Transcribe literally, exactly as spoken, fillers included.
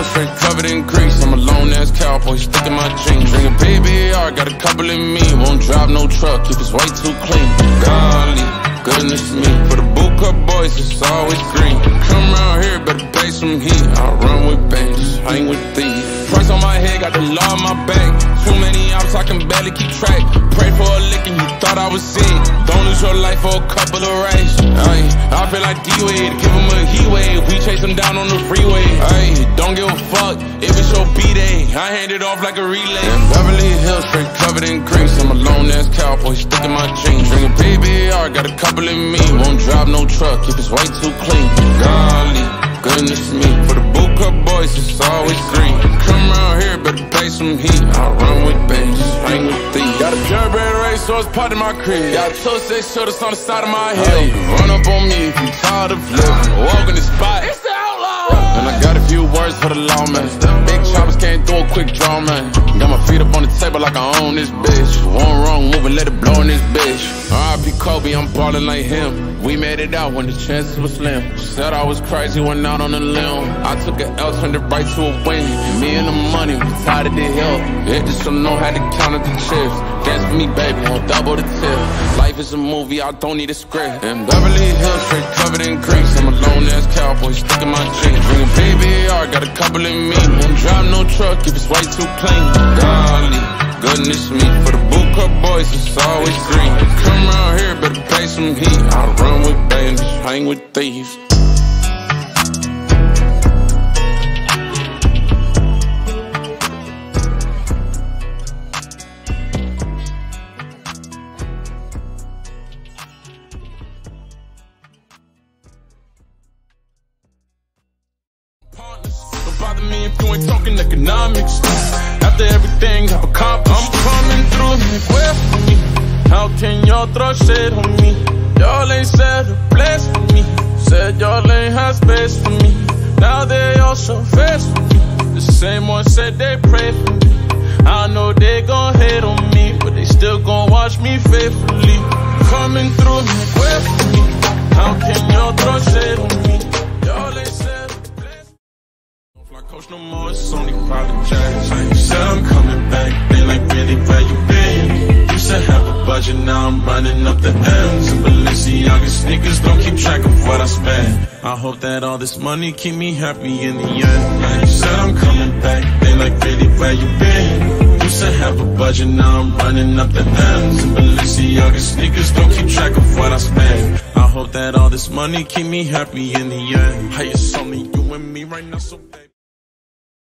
down straight, covered in grease. I'm a lone-ass cowboy, stuck in my jeans. Bring a P B R, got a couple in me. Won't drive no truck, keep his way too clean. Golly, goodness me. For the boot cut boys, it's always green. Come round here, better pay some heat. I run with banks, hang with thieves. Price on my head, got the law on my back. Too many ops, I can barely keep track. Pray for a lick and you thought I was sick. Don't lose your life for a couple of racks. I feel like D-Wade, give him a heat wave. We chase him down on the freeway. Ay, don't give a fuck if it's your B-Day. I hand it off like a relay. In Beverly Hills, straight covered in grease. I'm a lone-ass cowboy, stuck in my jeans. Bring a P B R, got a couple in me. Won't drive no truck, keep his way too clean. Golly, goodness me. For the boot cut boys, it's always green. Come round here, better pay some heat. I run with bangs, hang with thieves. Got a purebred race, so it's part of my crib. Got two six shooters on the side of my head. Run up on me if you're tired of living. Walk in the spot, it's the outlaw. And I got a few words for the lawman. Big choppers came through a quick draw, man. Got my feet up on the table like I own this bitch. One wrong move and let it blow in this bitch. R I P Kobe, I'm ballin' like him. We made it out when the chances were slim. Said I was crazy, went out on a limb. I took an L, turned it right to a win. Me and the money, we tired of the hill. It just don't know how to count up the chips. Dance with me, baby, on double the tip. Life is a movie, I don't need a script. In Beverly Hills, straight covered in grease. I'm a lone-ass cowboy, stuck in my jeans. Bring a P B R, got a couple in me. Won't drive no truck if it's way too clean. Golly, goodness me. For the boot cut boys, it's always green. Come round here, better pay some heat. I run with bands, hang with thieves. Me if you ain't talking economics. After everything I've accomplished, I'm coming through and where for me. How can y'all throw shit on me? Y'all ain't said a bless for me. Said y'all ain't had space for me. Now they all so fast for me. The same one said they pray for me. I know they gon' hate on me, but they still gon' watch me faithfully. Coming through and where for me. How can y'all throw shit on me? No more, it's only private jets. You said I'm coming back, they like really where you been. You said have a budget, now I'm running up the M's and Balenciaga sneakers, don't keep track of what I spend. I hope that all this money keep me happy in the end. You said I'm coming back, they like really where you been. You said have a budget, now I'm running up the M's and Balenciaga sneakers, don't keep track of what I spend. I hope that all this money keep me happy in the end. Hey, it's only you and me right now, so baby.